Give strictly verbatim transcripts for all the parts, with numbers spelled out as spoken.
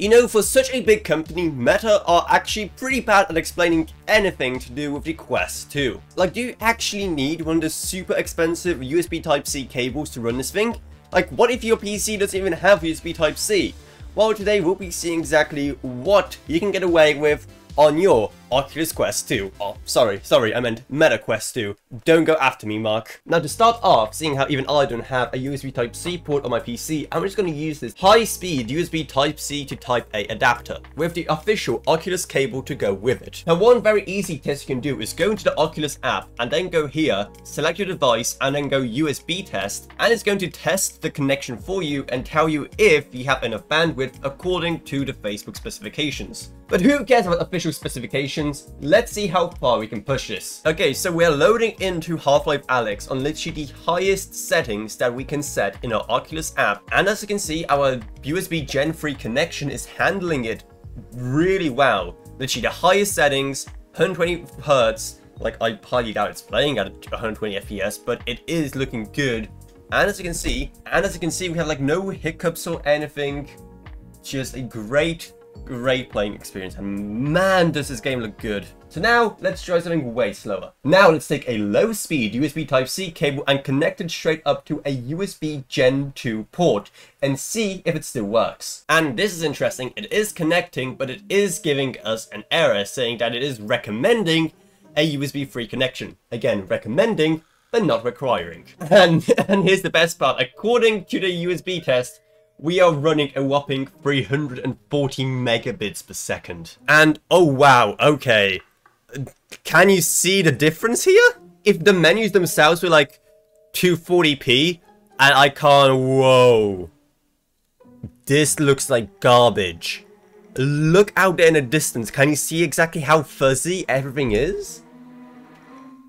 You know, for such a big company, Meta are actually pretty bad at explaining anything to do with the Quest two. Like, do you actually need one of the super expensive U S B Type C cables to run this thing? Like, what if your P C doesn't even have U S B Type C? Well, today we'll be seeing exactly what you can get away with on your Oculus Quest two. Oh, sorry, sorry, I meant Meta Quest two. Don't go after me, Mark. Now, to start off, seeing how even I don't have a U S B Type C port on my P C, I'm just going to use this high-speed U S B Type C to Type A adapter, with the official Oculus cable to go with it. Now, one very easy test you can do is go into the Oculus app, and then go here, select your device, and then go U S B test, and it's going to test the connection for you and tell you if you have enough bandwidth according to the Facebook specifications. But who cares about official specifications? Let's see how far we can push this. Okay, so we're loading into Half-Life Alyx on literally the highest settings that we can set in our Oculus app. And as you can see, our U S B Gen three connection is handling it really well. Literally the highest settings, one hundred twenty hertz. Like, I highly doubt it's playing at one hundred twenty F P S, but it is looking good. And as you can see, and as you can see, we have like no hiccups or anything. Just a great... great playing experience, and man, does this game look good. So now, let's try something way slower. Now, let's take a low-speed U S B Type C cable and connect it straight up to a U S B Gen two port and see if it still works. And this is interesting, it is connecting, but it is giving us an error saying that it is recommending a U S B three connection. Again, recommending, but not requiring. And, and here's the best part, according to the U S B test, we are running a whopping three hundred forty megabits per second. And, oh wow, okay. Can you see the difference here? If the menus themselves were like two forty p, and I can't, whoa. This looks like garbage. Look out there in the distance, can you see exactly how fuzzy everything is?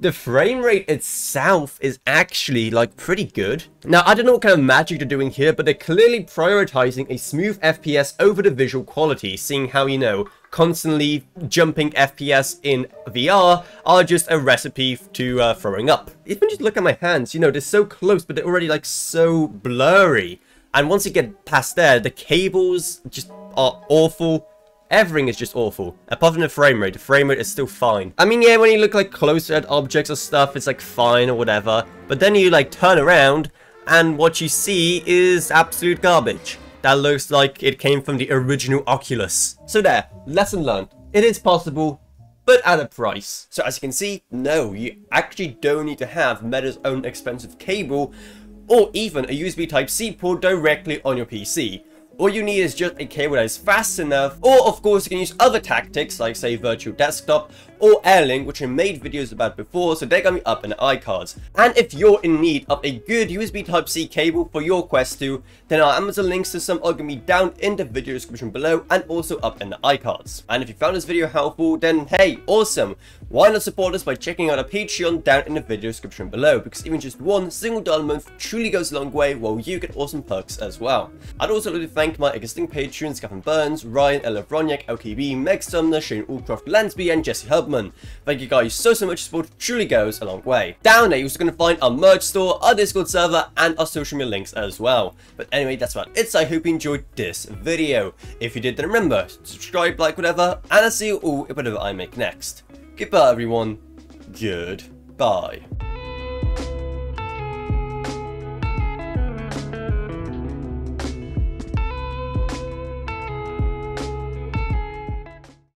The frame rate itself is actually, like, pretty good. Now, I don't know what kind of magic they're doing here, but they're clearly prioritizing a smooth F P S over the visual quality, seeing how, you know, constantly jumping F P S in V R are just a recipe to uh, throwing up. Even just look at my hands, you know, they're so close, but they're already, like, so blurry. And once you get past there, the cables just are awful. Everything is just awful. Apart from the frame rate, the frame rate is still fine. I mean, yeah, when you look like closer at objects or stuff, it's like fine or whatever. But then you like turn around and what you see is absolute garbage. That looks like it came from the original Oculus. So there, lesson learned. It is possible, but at a price. So as you can see, no, you actually don't need to have Meta's own expensive cable or even a U S B Type C port directly on your P C. All you need is just a cable that is fast enough, or of course you can use other tactics like say Virtual Desktop or Air Link, which I made videos about before, so they got me up in the iCards. And if you're in need of a good U S B Type C cable for your Quest two, then our Amazon links to some are going to be down in the video description below and also up in the iCards. And if you found this video helpful, then hey, awesome! Why not support us by checking out our Patreon down in the video description below, because even just one single dollar a month truly goes a long way, while you get awesome perks as well. I'd also like to thank my existing patrons Gavin Burns, Ryan, Ela Wroniak, L K B, Meg Sumner, Shane Allcroft, Lansby, and Jesse Hubman. Thank you guys so so much, support truly goes a long way. Down there you're also going to find our merch store, our Discord server, and our social media links as well. But anyway, that's about it, so I hope you enjoyed this video. If you did, then remember, subscribe, like, whatever, and I'll see you all in whatever I make next. Goodbye everyone, goodbye.